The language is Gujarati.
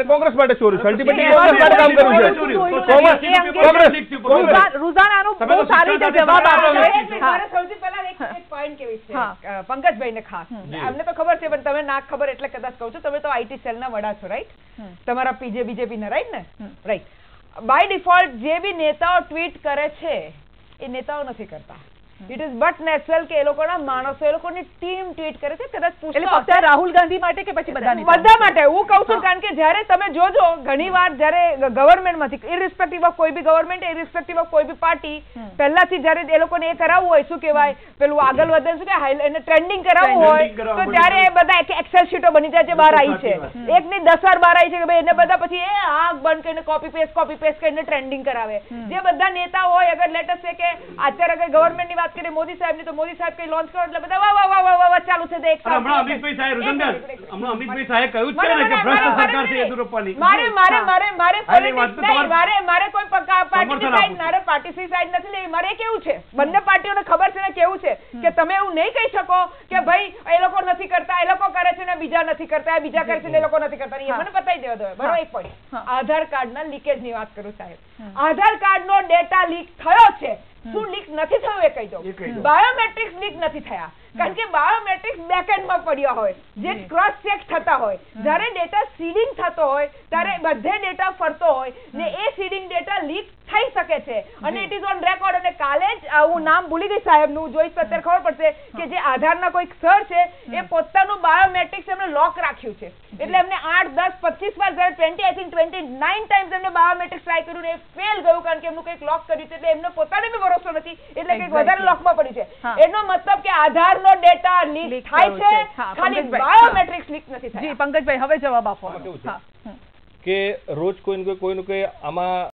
कांग्रेस માટે ચોરી છે અલ્ટિમેટલી કોંગ્રેસ માટે કામ કર્યું છે કોંગ્રેસ રોજાનાનો બહુ સારી રીતે જવાબ આપે છે મારે સૌથી પહેલા એક પોઈન્ટ કે વિશે પંકજભાઈને ખાસ અમને તો ખબર છે પણ તમે નાક ખબર એટલે કદાચ કહો છો તમે તો આઈટી સેલના વડા છો રાઈટ તમારા બીજેપીના રાઈટ ને રાઈટ બાય ડિફોલ્ટ જે બી નેતાઓ ટ્વીટ કરે છે એ નેતાઓ નથી કરતા ઇટ ઇઝ બટ નેચરલ કે એ લોકોના માણસો એ લોકોની ટીમ ટ્વીટ કરે છે કદાચ પૂછો એટલે ફક્ત રાહુલ ગાંધી માટે કે પછી બધા માટે હું કહું છું કારણ કે જ્યારે તમે જોજો ઘણીવાર જ્યારે ગવર્નમેન્ટમાંથી ઇરરિસ્પેક્ટિવ ઓફ કોઈ બી ગવર્નમેન્ટ ઇરરિસ્પેક્ટિવ ઓફ કોઈ બી પાર્ટી પહેલાથી જ્યારે એ લોકોને એ કરાવવું હોય શું કહેવાય પેલું આગળ વધે શું કે એને ટ્રેન્ડિંગ કરાવવું હોય તો ત્યારે એ બધા એક્સેલ શીટો બની જાય છે બહાર આવી છે એકની 10 વાર બહાર આવી છે કે ભાઈ એને બધા પછી એ આગ બંધ કરીને કોપી પેસ્ટ કરીને ટ્રેન્ડિંગ કરાવે જે બધા નેતા હોય અગર લેટેસ્ટ છે કે અત્યારે અગર ગવર્નમેન્ટની વાત करे मोदी साहब ने तो मोदी साहब के लॉन्च करो એટલે બધા વાહ વાહ વાહ વાહ ચાલુ છે દેખ હમણા અમિતભાઈ સાહેબ રુદનદાસ હમણા અમિતભાઈ સાહેબ કહ્યું છે ને કે ભ્રષ્ટ સરકાર છે યદુરપ્પાની મારે પોલિટિક્સ નહીં મારે કોઈ પાર્ટીની સાઈડ મારે પાર્ટીની સાઈડ નથી લેવી મારે કેવું છે બંને પાર્ટીઓને ખબર છે ને કેવું છે કે તમે એવું નહીં કહી શકો કે ભાઈ એ લોકો નથી કરતા એ લોકો કરે છે ને બીજા નથી કરતા એ બીજા કરે છે ને એ લોકો નથી કરતા એ મને બતાઈ દેવા દો બરો એક પોઈન્ટ આધાર કાર્ડના લીકેજની વાત કરું સાહેબ આધાર કાર્ડનો ડેટા લીક થયો છે શું લીક નથી થયું એ કહી દો બાયોમેટ્રિક્સ લીક નથી થયા કારણ કે બાયોમેટ્રિક્સ બેકએન્ડમાં પડ્યા હોય જે ક્રોસ ચેક થતા હોય જ્યારે ડેટા સીડિંગ થતો હોય ત્યારે બધે ડેટા ફરતો હોય ને એ સીડિંગ ડેટા લીક થઈ શકે છે અને ઇટ ઇઝ ઓન રેકોર્ડ અને કાલે જ હું નામ ભૂલી ગઈ સાહેબનું જોઈશ તો અત્યારે ખબર પડશે કે જે આધારના કોઈક સર છે એ પોતાનું બાયોમેટ્રિક્સ એમને લોક રાખ્યું છે એટલે એમને 8, 10, 25 વાર જ્યારે 29 ટાઈમ્સ એમને બાયોમેટ્રિક્સ ટ્રાય કર્યું ને એ ફેલ ગયું કારણ કે એમનું કંઈક લોક કર્યું છે એટલે એમને પોતાને બી ભરોસો નથી એટલે કંઈક વધારે લોકમાં પડ્યું છે એનો મતલબ કે આધારનો ડેટા લીક થાય છે ખાલી બાયોમેટ્રિક્સ લીક નથી થયા જી પંકજભાઈ હવે જવાબ આપો કે રોજ કોઈને કોઈ આમાં